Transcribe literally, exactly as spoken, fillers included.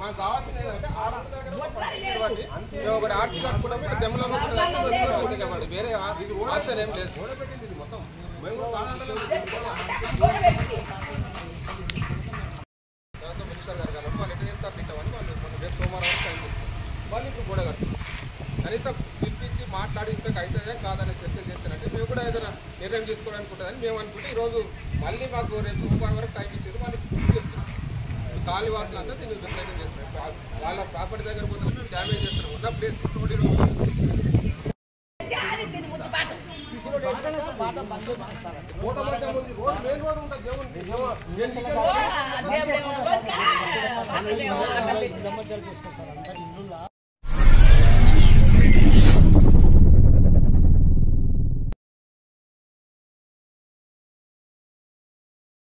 మా కావాల్సిన ఏంటంటే ఒకటి ఆర్చి కట్టుకోవడం దెమ్మలో కట్టుకోవాలి వేరే ఆప్షన్ ఏం లేదు. ఓడబెట్టింది మొత్తం మేము తర్వాత మినిస్టర్ గారు కలప వాళ్ళు ఎట్లా చెప్తారు తింటామని వాళ్ళు మనం రేపు సోమవారం వరకు టైం చేస్తాం వాళ్ళు ఇప్పుడు గోడ కట్టుకుంటాం కనీసం పిలిపించి మాట్లాడి ఇంతకు అవుతుందా కాదని చర్చ చేస్తారంటే మేము కూడా ఏదైనా నిర్ణయం తీసుకోవడానికి ఉంటుందని మేము అనుకుంటే ఈరోజు మళ్ళీ మాకు రేపు సోమవారం వరకు టైం ఇచ్చేది వాళ్ళు పూర్తి చేస్తున్నాం. కాళీవాసులు అందరూ దీన్ని వ్యతిరేకం చేస్తున్నారు వాళ్ళ ప్రాపర్టీ దగ్గర పోతే మేము డ్యామేజ్ చేస్తున్నాం ఉన్న ప్లేస్ రోడ్డు మెయిన్ రోడ్ ఉంటుంది.